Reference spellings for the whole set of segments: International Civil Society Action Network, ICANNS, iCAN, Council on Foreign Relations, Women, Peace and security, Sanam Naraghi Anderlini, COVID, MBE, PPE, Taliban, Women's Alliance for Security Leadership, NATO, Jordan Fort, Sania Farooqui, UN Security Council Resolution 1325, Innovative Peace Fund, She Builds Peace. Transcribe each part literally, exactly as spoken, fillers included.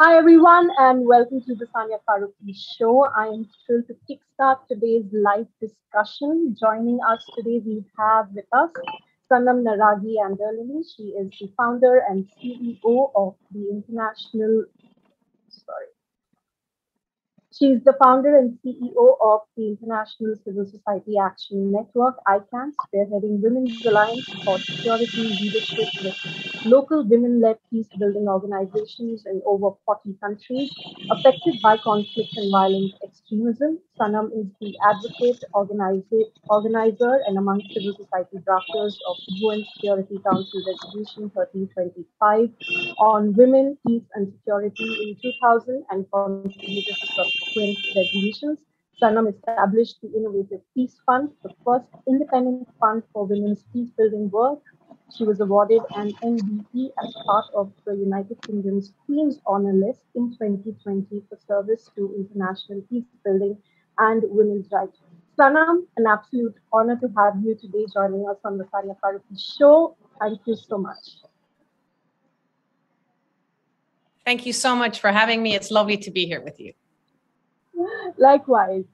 Hi everyone, and welcome to the Sania Farooqui show. I am thrilled to kickstart today's live discussion. Joining us today, we have with us Sanam Naraghi Anderlini. She is the founder and C E O of the International. Sorry, she is the founder and C E O of the International Civil Society Action Network (I CANNS), spearheading Women's Alliance for Security Leadership with local women-led peace-building organizations in over forty countries affected by conflict and violent extremism. Sanam is the advocate, organizer, and among civil society drafters of U N Security Council Resolution thirteen twenty-five on women, peace, and security in two thousand, and contributed to subsequent resolutions. Sanam established the Innovative Peace Fund, the first independent fund for women's peace-building work. She was awarded an M B E as part of the United Kingdom's Queen's Honour List in twenty twenty for service to international peacebuilding and women's rights. Sanam, an absolute honour to have you today joining us on the Sania Farooqui show. Thank you so much. Thank you so much for having me. It's lovely to be here with you. Likewise.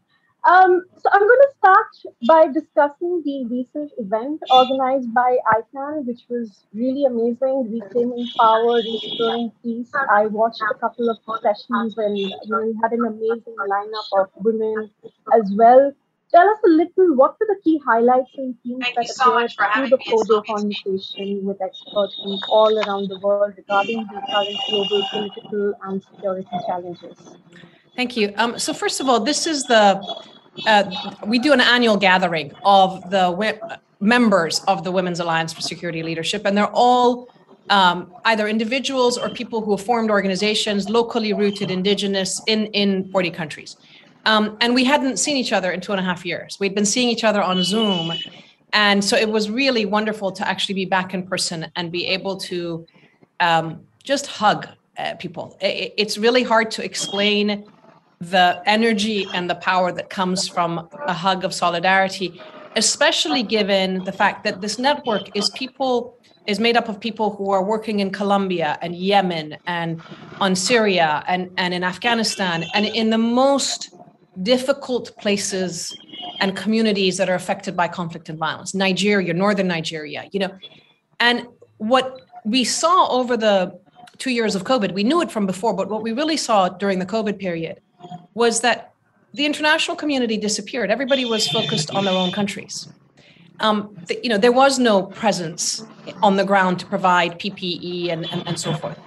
Um, so I'm going to start by discussing the recent event organized by I CANN, which was really amazing. Reclaiming Power, Restoring Peace. I watched a couple of sessions and you know, we had an amazing lineup of women as well. Tell us a little, what were the key highlights and themes that appeared through the four-day conversation with experts from all around the world regarding the current global political and security challenges? Thank you. Um, so first of all, this is the, uh, we do an annual gathering of the members of the Women's Alliance for Security Leadership, and they're all um, either individuals or people who have formed organizations, locally rooted, indigenous, in, in forty countries. Um, and we hadn't seen each other in two and a half years. We'd been seeing each other on Zoom. And so it was really wonderful to actually be back in person and be able to um, just hug uh, people. It, it's really hard to explain the energy and the power that comes from a hug of solidarity, especially given the fact that this network is people is made up of people who are working in Colombia and Yemen and on Syria and, and in Afghanistan and in the most difficult places and communities that are affected by conflict and violence, Nigeria, northern Nigeria, you know. And what we saw over the two years of COVID, we knew it from before, but what we really saw during the COVID period was that the international community disappeared. Everybody was focused on their own countries. Um, the, you know, there was no presence on the ground to provide P P E and, and, and so forth.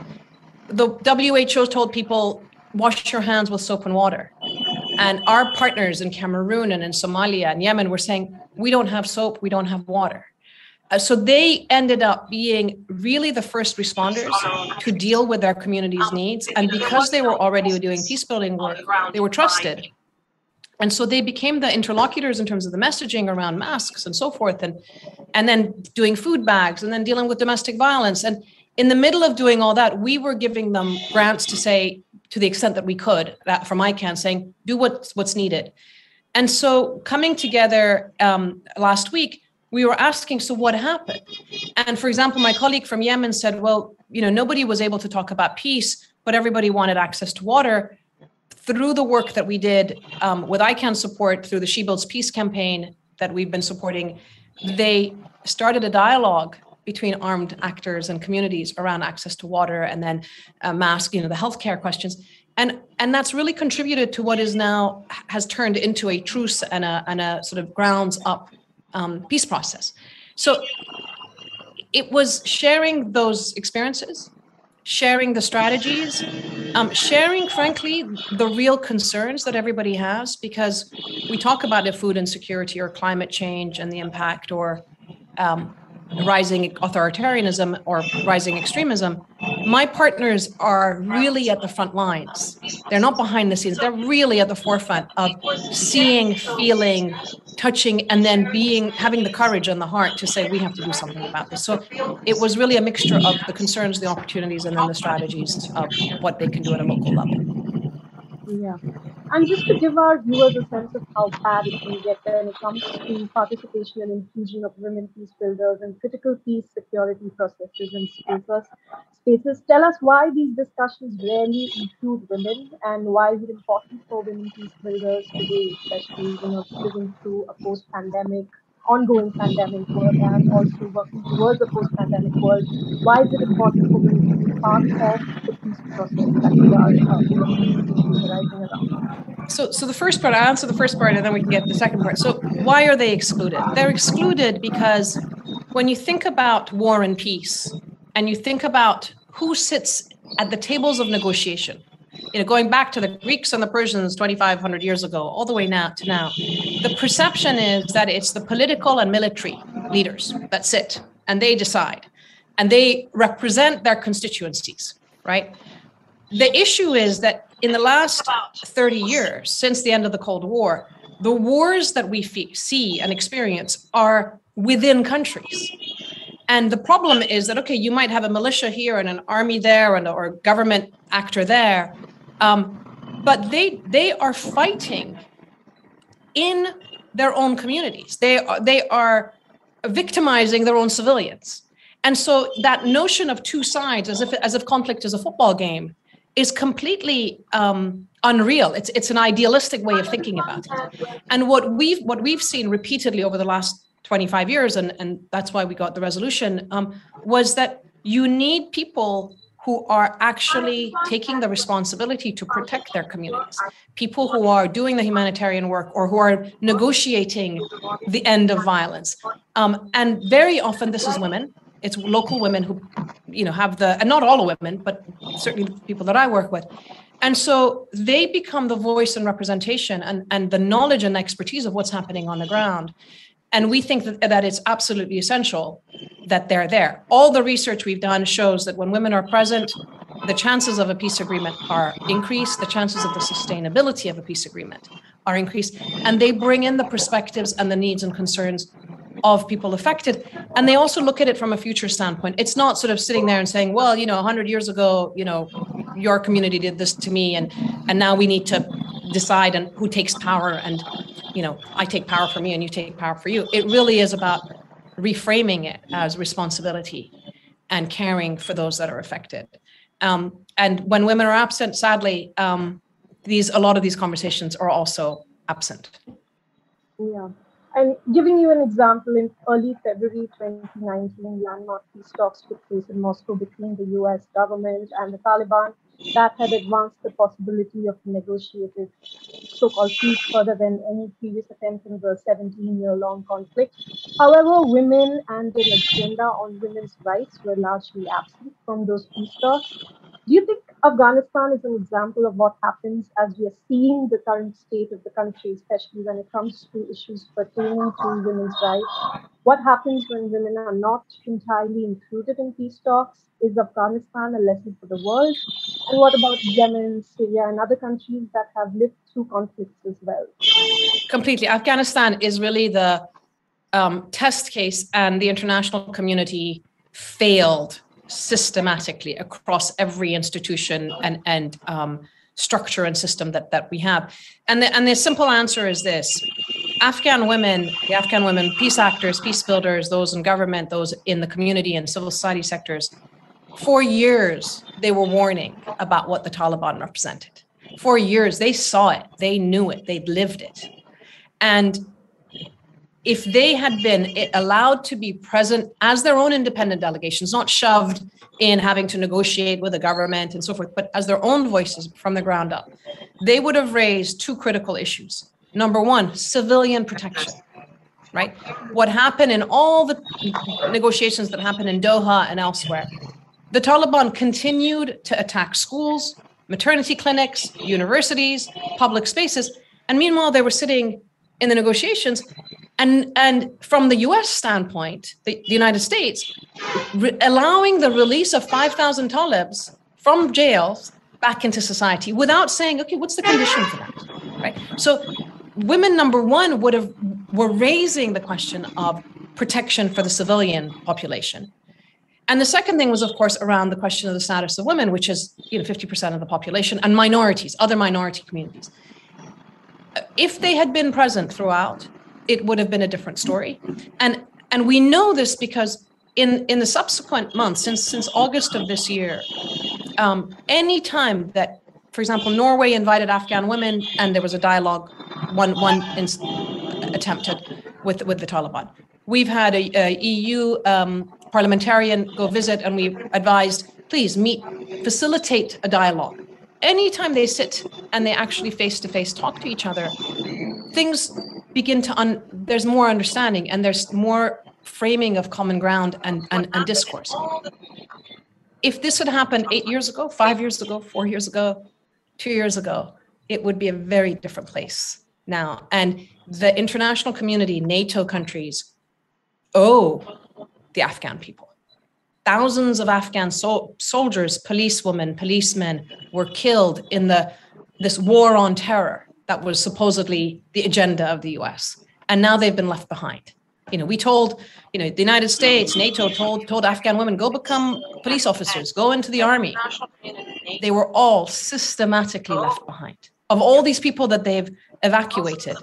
The W H O told people, wash your hands with soap and water. And our partners in Cameroon and in Somalia and Yemen were saying, we don't have soap, we don't have water. Uh, so they ended up being really the first responders to deal with their community's needs. And because they were already doing peace building work, they were trusted. And so they became the interlocutors in terms of the messaging around masks and so forth, and, and then doing food bags and then dealing with domestic violence. And in the middle of doing all that, we were giving them grants to say, to the extent that we could, that from I CANN, saying, do what's, what's needed. And so coming together um, last week, we were asking, so what happened? And for example, my colleague from Yemen said, well, you know, nobody was able to talk about peace, but everybody wanted access to water. Through the work that we did um, with I CANN support through the She Builds Peace campaign that we've been supporting, they started a dialogue between armed actors and communities around access to water and then uh, mask, you know, the healthcare questions. And, and that's really contributed to what is now has turned into a truce and a, and a sort of grounds up Um, peace process. So it was sharing those experiences, sharing the strategies, um, sharing, frankly, the real concerns that everybody has, because we talk about the food insecurity or climate change and the impact or um, rising authoritarianism or rising extremism. My partners are really at the front lines. They're not behind the scenes. They're really at the forefront of seeing, feeling, touching, and then being having the courage and the heart to say, we have to do something about this. So it was really a mixture of the concerns, the opportunities, and then the strategies of what they can do at a local level. Yeah. And just to give our viewers a sense of how bad it can get when it comes to participation and inclusion of women peace builders in critical peace security processes and spaces, spaces, tell us why these discussions rarely include women and why is it important for women peace builders today, especially, you know, living through a post-pandemic, ongoing pandemic world and also working towards a post-pandemic world. Why is it important for women to be part of the peace process that we are uh, around? So, so the first part, I'll answer the first part and then we can get to the second part. So why are they excluded? They're excluded because when you think about war and peace and you think about who sits at the tables of negotiation, you know, going back to the Greeks and the Persians twenty-five hundred years ago, all the way now to now, the perception is that it's the political and military leaders that sit and they decide and they represent their constituencies, right? The issue is that in the last thirty years, since the end of the Cold War, the wars that we see and experience are within countries. And the problem is that, okay, you might have a militia here and an army there and or a government actor there, um, but they they are fighting in their own communities. They are, they are victimizing their own civilians. And so that notion of two sides, as if as if conflict is a football game, is completely um, unreal. It's it's an idealistic way of thinking about it. And what we've what we've seen repeatedly over the last twenty-five years, and, and that's why we got the resolution, um, was that you need people who are actually taking the responsibility to protect their communities, people who are doing the humanitarian work or who are negotiating the end of violence. Um, and very often this is women. It's local women who, you know, have the, and not all women, but certainly the people that I work with. And so they become the voice and representation and, and the knowledge and expertise of what's happening on the ground. And we think that, that it's absolutely essential that they're there. All the research we've done shows that when women are present, the chances of a peace agreement are increased, the chances of the sustainability of a peace agreement are increased, and they bring in the perspectives and the needs and concerns of people affected. And they also look at it from a future standpoint. It's not sort of sitting there and saying, well, you know, one hundred years ago, you know, your community did this to me, and, and now we need to decide and who takes power and, you know, I take power from you and you take power for you. It really is about reframing it as responsibility and caring for those that are affected. Um, and when women are absent, sadly, um, these a lot of these conversations are also absent. Yeah. And giving you an example, in early February twenty nineteen, landmark peace talks took place in Moscow between the U S government and the Taliban that had advanced the possibility of negotiated so-called peace further than any previous attempt in the seventeen-year-long conflict. However, women and an agenda on women's rights were largely absent from those peace talks. Do you think Afghanistan is an example of what happens as we are seeing the current state of the country, especially when it comes to issues pertaining to women's rights? What happens when women are not entirely included in peace talks? Is Afghanistan a lesson for the world? And what about Yemen, Syria, and other countries that have lived through conflicts as well? Completely. Afghanistan is really the um, test case, and the international community failed systematically across every institution and and um, structure and system that that we have. And the, and the simple answer is this: Afghan women, the Afghan women, peace actors, peace builders, those in government, those in the community and civil society sectors, for years they were warning about what the Taliban represented. For years they saw it, they knew it, they'd lived it. And if they had been allowed to be present as their own independent delegations, not shoved in having to negotiate with the government and so forth, but as their own voices from the ground up, they would have raised two critical issues. Number one, civilian protection, right? What happened in all the negotiations that happened in Doha and elsewhere, the Taliban continued to attack schools, maternity clinics, universities, public spaces. And meanwhile, they were sitting in the negotiations. And, and from the U S standpoint, the, the United States, re- allowing the release of five thousand Talibs from jails back into society without saying, okay, what's the condition for that, right? So women, number one, would have were raising the question of protection for the civilian population. And the second thing was, of course, around the question of the status of women, which is, you know, fifty percent of the population, and minorities, other minority communities. if they had been present throughout, it would have been a different story. And and we know this because in, in the subsequent months, since since August of this year, um, any time that, for example, Norway invited Afghan women and there was a dialogue, one one in, attempted with with the Taliban. We've had a, a E U um, parliamentarian go visit, and we advised, please meet, facilitate a dialogue. Anytime they sit and they actually face-to-face talk to each other, things begin to, un- there's more understanding and there's more framing of common ground and, and, and discourse. If this had happened eight years ago, five years ago, four years ago, two years ago, it would be a very different place now. And the international community, NATO countries, owe the Afghan people. Thousands of Afghan so- soldiers, policewomen, policemen were killed in the this war on terror that was supposedly the agenda of the U S. And now they've been left behind. You know, we told, you know, the United States, NATO told told Afghan women, go become police officers, go into the army. They were all systematically left behind. Of all these people that they've evacuated,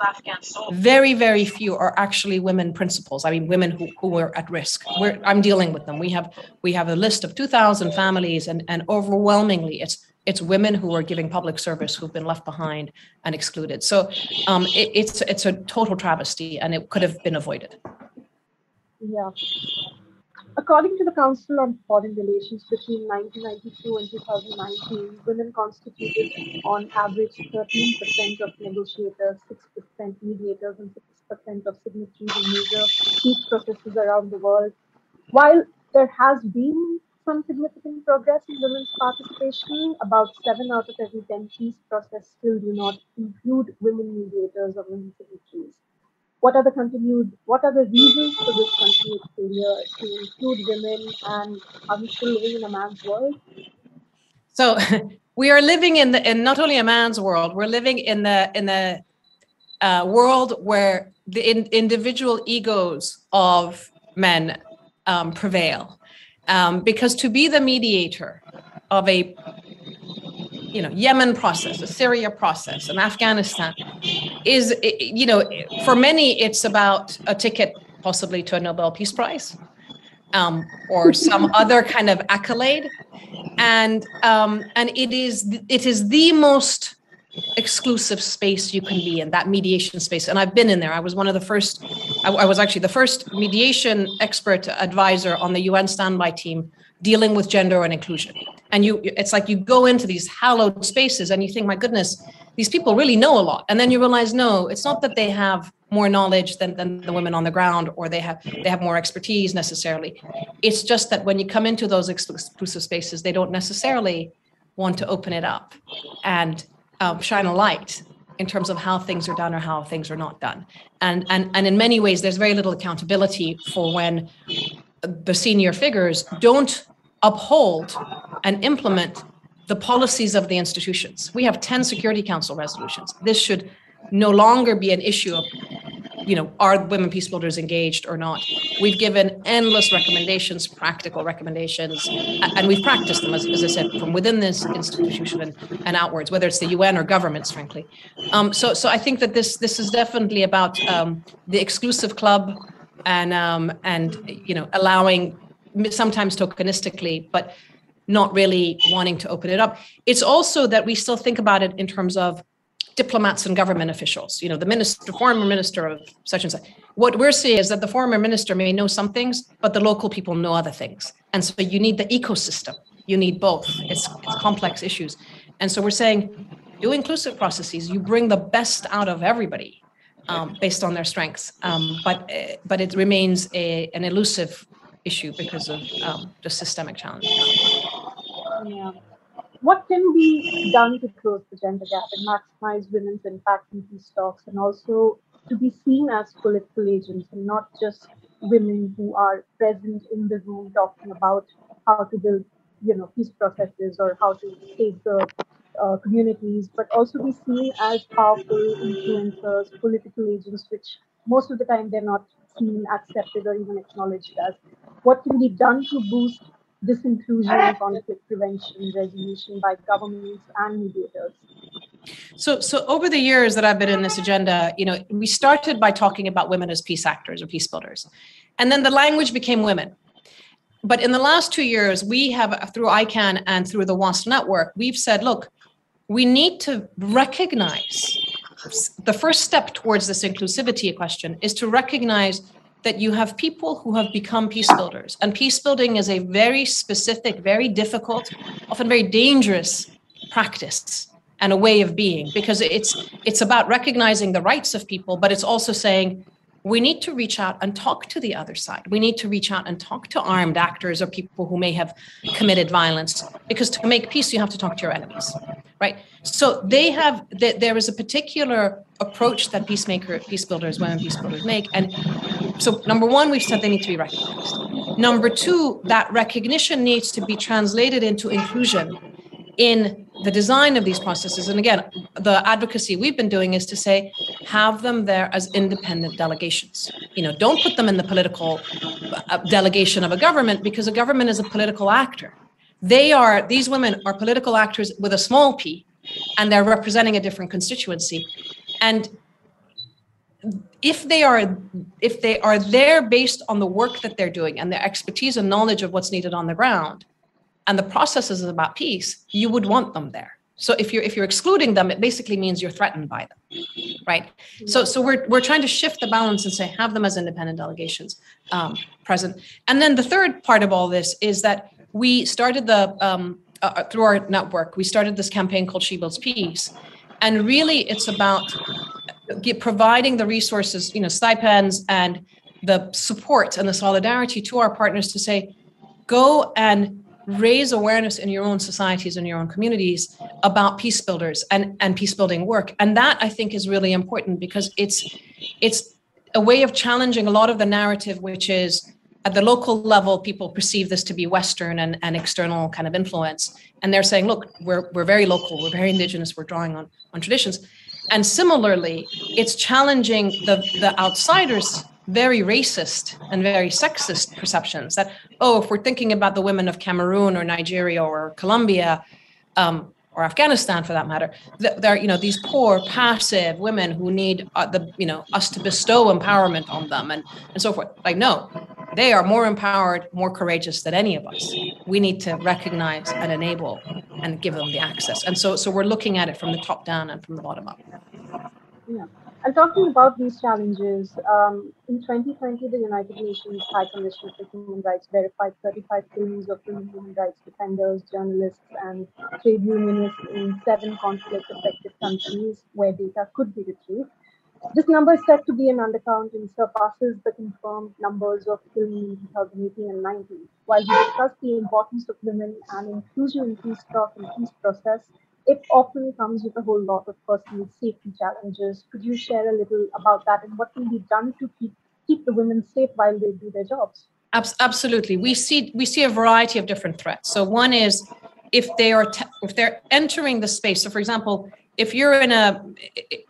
very, very few are actually women principals. I mean, women who, who were at risk. We're, I'm dealing with them. We have we have a list of two thousand families, and, and overwhelmingly, it's it's women who are giving public service who've been left behind and excluded. So um, it, it's it's a total travesty, and it could have been avoided. Yeah. According to the Council on Foreign Relations, between nineteen ninety-two and two thousand nineteen, women constituted on average thirteen percent of negotiators, six percent mediators, and six percent of signatories in major peace processes around the world. While there has been some significant progress in women's participation, about seven out of every ten peace processes still do not include women mediators or women signatories. What are the continued? What are the reasons for this continued failure to include women, and are we still living in a man's world? So, we are living in the in not only a man's world. We're living in the in the uh, world where the in, individual egos of men um, prevail, um, because to be the mediator of a you know Yemen process, a Syria process, an Afghanistan. Is, you know, for many, it's about a ticket possibly to a Nobel Peace Prize um, or some other kind of accolade. And um, and it is it is the most exclusive space you can be in, that mediation space. And I've been in there. I was one of the first, I, I was actually the first mediation expert advisor on the U N standby team dealing with gender and inclusion. And you, it's like you go into these hallowed spaces and you think, my goodness, these people really know a lot. And then you realize, no, it's not that they have more knowledge than, than the women on the ground, or they have they have more expertise necessarily. It's just that when you come into those exclusive spaces, they don't necessarily want to open it up and um, shine a light in terms of how things are done or how things are not done. And, and, and in many ways, there's very little accountability for when the senior figures don't uphold and implement the policies of the institutions. We have ten Security Council resolutions. This should no longer be an issue of, you know, are women peace builders engaged or not? We've given endless recommendations, practical recommendations, and we've practiced them, as, as I said, from within this institution and, and outwards, whether it's the U N or governments, frankly. Um, so, so I think that this this is definitely about um, the exclusive club, and um, and you know, allowing sometimes tokenistically, but not really wanting to open it up. It's also that we still think about it in terms of diplomats and government officials, you know, the minister, former minister of such and such. What we're seeing is that the former minister may know some things, but the local people know other things. And so you need the ecosystem. You need both. It's, it's complex issues. And so we're saying, do inclusive processes. You bring the best out of everybody um, based on their strengths. Um, but, uh, but it remains a, an elusive issue because of um, just systemic challenges. Yeah. What can be done to close the gender gap and maximize women's impact in peace talks, and also to be seen as political agents and not just women who are present in the room talking about how to build, you know, peace processes or how to save the uh, communities, but also be seen as powerful influencers, political agents, which most of the time they're not seen, accepted, or even acknowledged as. What can be done to boost disinclusion, conflict prevention, resolution by governments and mediators? So, so over the years that I've been in this agenda, you know, we started by talking about women as peace actors or peace builders, and then the language became women. But in the last two years, we have, through iCAN and through the WASP network, we've said, look, we need to recognize, the first step towards this inclusivity question is to recognize that you have people who have become peace builders. And peace building is a very specific, very difficult, often very dangerous practice and a way of being, because it's it's about recognizing the rights of people, but it's also saying, we need to reach out and talk to the other side. We need to reach out and talk to armed actors or people who may have committed violence, because to make peace, you have to talk to your enemies, right? So they have, there is a particular approach that peacemaker, peace builders, women peace builders make. And so number one, we've said they need to be recognized. Number two, that recognition needs to be translated into inclusion in the design of these processes. And again, the advocacy we've been doing is to say, have them there as independent delegations. You know, don't put them in the political delegation of a government, because a government is a political actor. They are, these women are political actors with a small p, and they're representing a different constituency. And if they are, if they are there based on the work that they're doing and their expertise and knowledge of what's needed on the ground, and the process is about peace, you would want them there. So if you're if you're excluding them, it basically means you're threatened by them, right? So so we're we're trying to shift the balance and say have them as independent delegations um, present. And then the third part of all this is that we started the um, uh, through our network, we started this campaign called She Builds Peace, and really it's about providing the resources, you know, stipends and the support and the solidarity to our partners to say, go and raise awareness in your own societies and your own communities about peace builders and, and peace building work. And that I think is really important, because it's it's a way of challenging a lot of the narrative, which is at the local level, people perceive this to be Western and, and external kind of influence. And they're saying, look, we're we're very local, we're very indigenous, we're drawing on, on traditions. And similarly, it's challenging the, the outsiders' very racist and very sexist perceptions that, oh, if we're thinking about the women of Cameroon or Nigeria or Colombia um, or Afghanistan, for that matter, th- they're, you know, these poor, passive women who need uh, the, you know, us to bestow empowerment on them and, and so forth. Like, no, they are more empowered, more courageous than any of us. We need to recognize and enable and give them the access. And so, so we're looking at it from the top down and from the bottom up. Yeah. And talking about these challenges, um, in twenty twenty, the United Nations High Commissioner for Human Rights verified thirty-five killings of human rights defenders, journalists, and trade unionists in seven conflict-affected countries where data could be retrieved. This number is said to be an undercount and surpasses the confirmed numbers of killings in two thousand eighteen and nineteen. While we discuss the importance of women and inclusion in peace talk and peace process, it often comes with a whole lot of personal safety challenges. Could you share a little about that and what can be done to keep keep the women safe while they do their jobs? Absolutely. We see we see a variety of different threats. So one is if they are te- if they're entering the space. So for example, if you're in a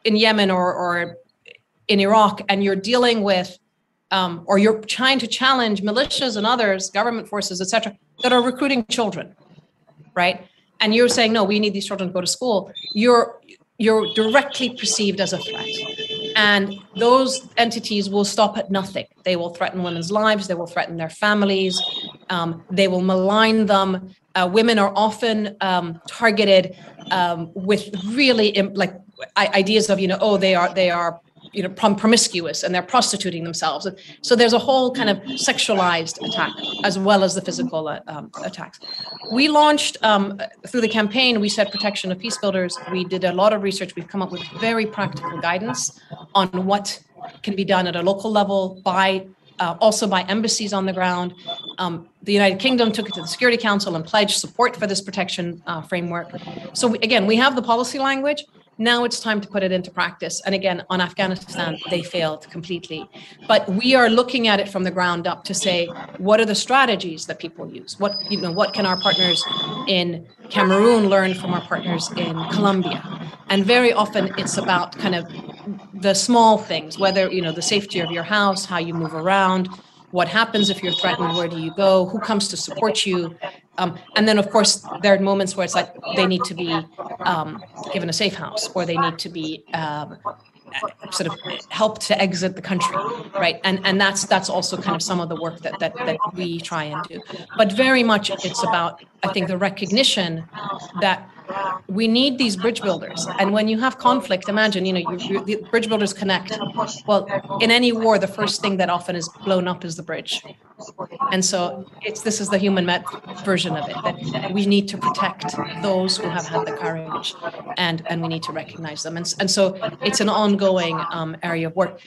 in Yemen or or in Iraq and you're dealing with um, or you're trying to challenge militias and others, government forces, et cetera, that are recruiting children, right? And you're saying, no, we need these children to go to school, you're you're directly perceived as a threat. And those entities will stop at nothing. They will threaten women's lives. They will threaten their families. Um, they will malign them. Uh, women are often um, targeted um, with really imp- like ideas of, you know, oh, they are they are, you know, prom- promiscuous and they're prostituting themselves. So there's a whole kind of sexualized attack as well as the physical uh, um, attacks. We launched um, through the campaign, we said protection of peace builders. We did a lot of research. We've come up with very practical guidance on what can be done at a local level by uh, also by embassies on the ground. Um, the United Kingdom took it to the Security Council and pledged support for this protection uh, framework. So we, again, we have the policy language. Now it's time to put it into practice. And again, on Afghanistan, they failed completely. But we are looking at it from the ground up to say, what are the strategies that people use? What, you know, what can our partners in Cameroon learn from our partners in Colombia? And very often it's about kind of the small things, whether, you know, the safety of your house, how you move around, What happens if you're threatened? Where do you go? Who comes to support you? Um, and then, of course, there are moments where it's like they need to be um, given a safe house, or they need to be um, sort of helped to exit the country, right? And and that's that's also kind of some of the work that that that we try and do. But very much it's about, I think, the recognition that we need these bridge builders. And when you have conflict, imagine, you know, you, you, the bridge builders connect. Well, in any war, the first thing that often is blown up is the bridge. And so it's this is the human met version of it, that we need to protect those who have had the courage, and, and we need to recognize them. And, and so it's an ongoing um, area of work.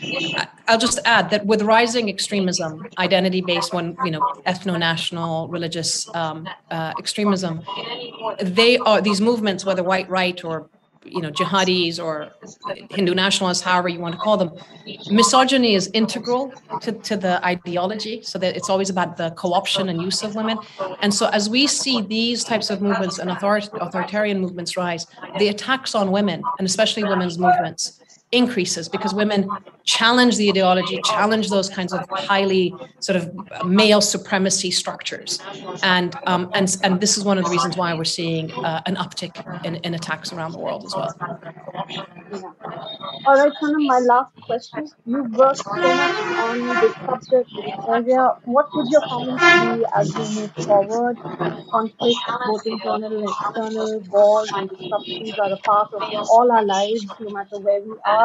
I'll just add that with rising extremism, identity-based, one, you know, ethno-national, religious um, uh, extremism, they are these movements, whether white right or, you know, jihadis or Hindu nationalists, however you want to call them, misogyny is integral to, to the ideology, so that it's always about the co-option and use of women. And so as we see these types of movements and author authoritarian movements rise, the attacks on women, and especially women's movements, increases, because women challenge the ideology, challenge those kinds of highly sort of male supremacy structures, and um, and and this is one of the reasons why we're seeing uh, an uptick in, in attacks around the world as well. Yeah. All right, Sanam, my last question: you worked so much on this subject area. What would your comments be as we move forward? Conflict, both internal and external, wars and disruptions are a part of all our lives, no matter where we are.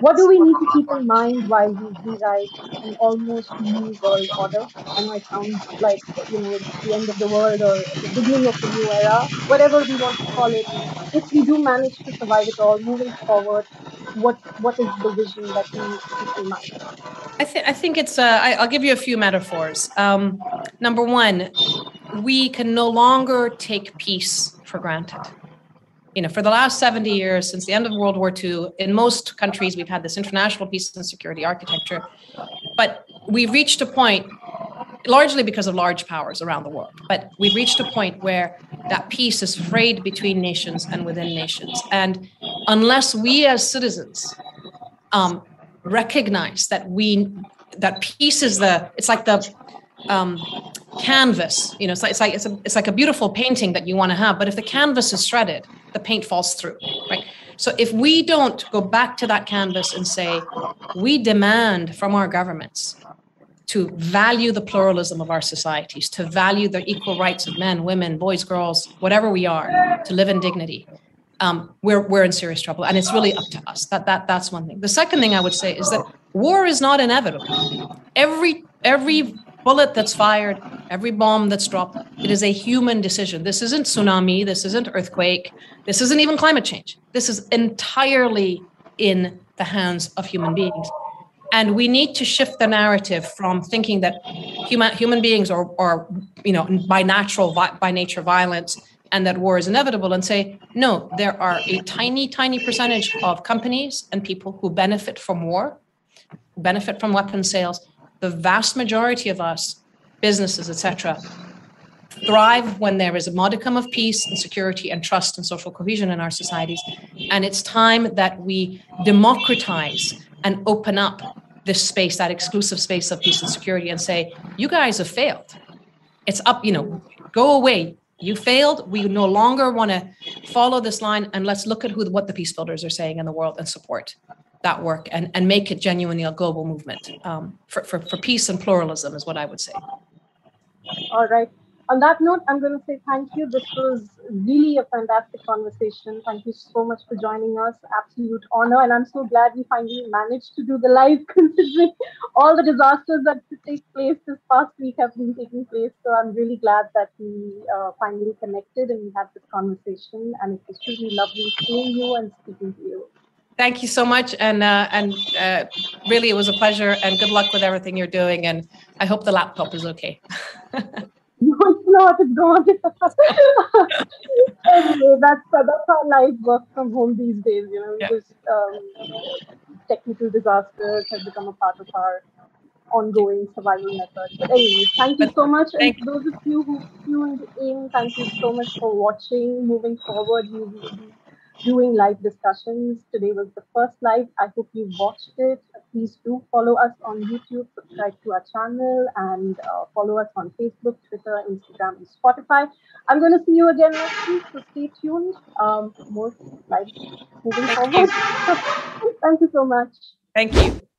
What do we need to keep in mind while we rewrite an almost new world order? I know it sounds like, you know, the end of the world or the beginning of the new era, whatever we want to call it. If we do manage to survive it all, moving forward, what what is the vision that we need to keep in mind? I think I think it's. Uh, I, I'll give you a few metaphors. Um, number one, we can no longer take peace for granted. You know, for the last seventy years, since the end of World War Two, in most countries, we've had this international peace and security architecture. But we've reached a point, largely because of large powers around the world, but we've reached a point where that peace is frayed between nations and within nations. And unless we as citizens um, recognize that we that peace is the, it's like the, Um, canvas, you know, it's like it's like it's, a, it's like a beautiful painting that you want to have, but if the canvas is shredded, the paint falls through, right? So if we don't go back to that canvas and say, we demand from our governments to value the pluralism of our societies, to value the equal rights of men, women, boys, girls, whatever we are, to live in dignity, um, we're we're in serious trouble, and it's really up to us. That that that's one thing. The second thing I would say is that war is not inevitable. Every every bullet that's fired, every bomb that's dropped, it is a human decision. This isn't tsunami, this isn't earthquake, this isn't even climate change. This is entirely in the hands of human beings. And we need to shift the narrative from thinking that human human beings are, are you know, by natural, by nature violent, and that war is inevitable, and say, no, there are a tiny, tiny percentage of companies and people who benefit from war, benefit from weapon sales. The vast majority of us, businesses, et cetera, thrive when there is a modicum of peace and security and trust and social cohesion in our societies. And it's time that we democratize and open up this space, that exclusive space of peace and security, and say, you guys have failed. It's up, you know, go away. You failed. We no longer want to follow this line, and let's look at who, what the peace builders are saying in the world and support that work, and, and make it genuinely a global movement um, for, for, for peace and pluralism is what I would say. All right. On that note, I'm going to say thank you. This was really a fantastic conversation. Thank you so much for joining us. Absolute honor. And I'm so glad we finally managed to do the live, considering all the disasters that take place this past week have been taking place. So I'm really glad that we uh, finally connected and we had this conversation. And it was really lovely seeing you and speaking to you. Thank you so much, and uh, and uh, really, it was a pleasure, and good luck with everything you're doing, and I hope the laptop is okay. No, it's not, it's gone. Anyway, that's, uh, that's how life works from home these days, you know, yeah. Just, um, technical disasters have become a part of our ongoing survival method. But anyway, thank you so much. And for those of you who tuned in, thank you so much for watching. Moving forward, you will be doing live discussions. Today was the first live. I hope you watched it. Please do follow us on YouTube, subscribe to our channel, and uh, follow us on Facebook, Twitter, Instagram, and Spotify. I'm going to see you again next week, so stay tuned. Um, more live moving forward. Thank you so much. Thank you.